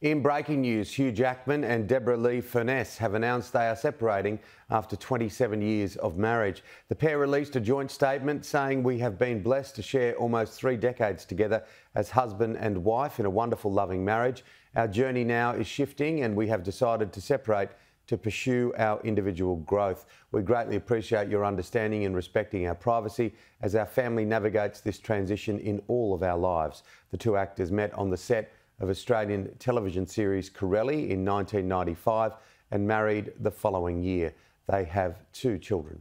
In breaking news, Hugh Jackman and Deborra-Lee Furness have announced they are separating after 27 years of marriage. The pair released a joint statement saying, "We have been blessed to share almost 3 decades together as husband and wife in a wonderful, loving marriage. Our journey now is shifting and we have decided to separate to pursue our individual growth. We greatly appreciate your understanding and respecting our privacy as our family navigates this transition in all of our lives." The two actors met on the set of Australian television series Corelli in 1995 and married the following year. They have 2 children.